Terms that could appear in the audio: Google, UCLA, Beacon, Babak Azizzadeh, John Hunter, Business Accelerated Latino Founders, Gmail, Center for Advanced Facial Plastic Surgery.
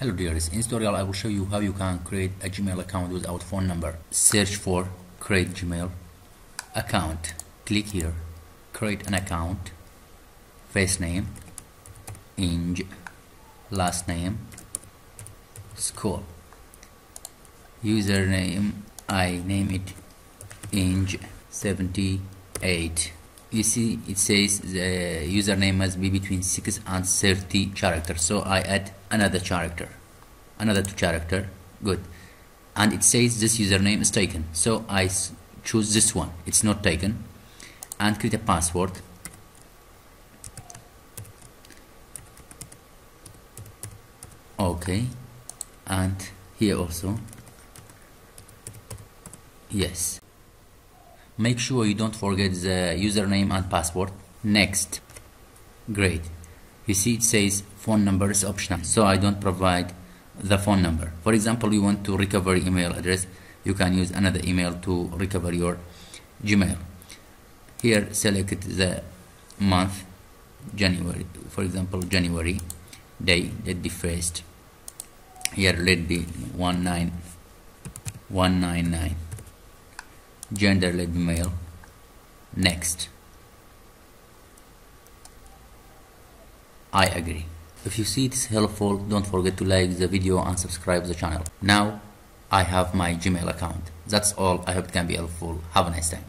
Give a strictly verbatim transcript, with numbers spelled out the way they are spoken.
Hello dears, in this tutorial I will show you how you can create a Gmail account without phone number. Search for create Gmail account. Click here, create an account, first name, Inge, last name, school, username, I name it Inge seventy-eight. You see it says the username must be between six and thirty characters, so I add another character, another two character, good. And it says this username is taken, so I choose this one, it's not taken, and create a password. Okay, and here also, yes. Make sure you don't forget the username and password. Next, great. You see it says phone number is optional, so I don't provide the phone number. For example, you want to recover email address, you can use another email to recover your Gmail. Here select the month, January, for example, January, day, date the first. Here let be one nine one nine nine. Gender let be male. Next, I agree. If you see it's helpful, don't forget to like the video and subscribe the channel. Now I have my Gmail account. That's all. I hope it can be helpful. Have a nice time.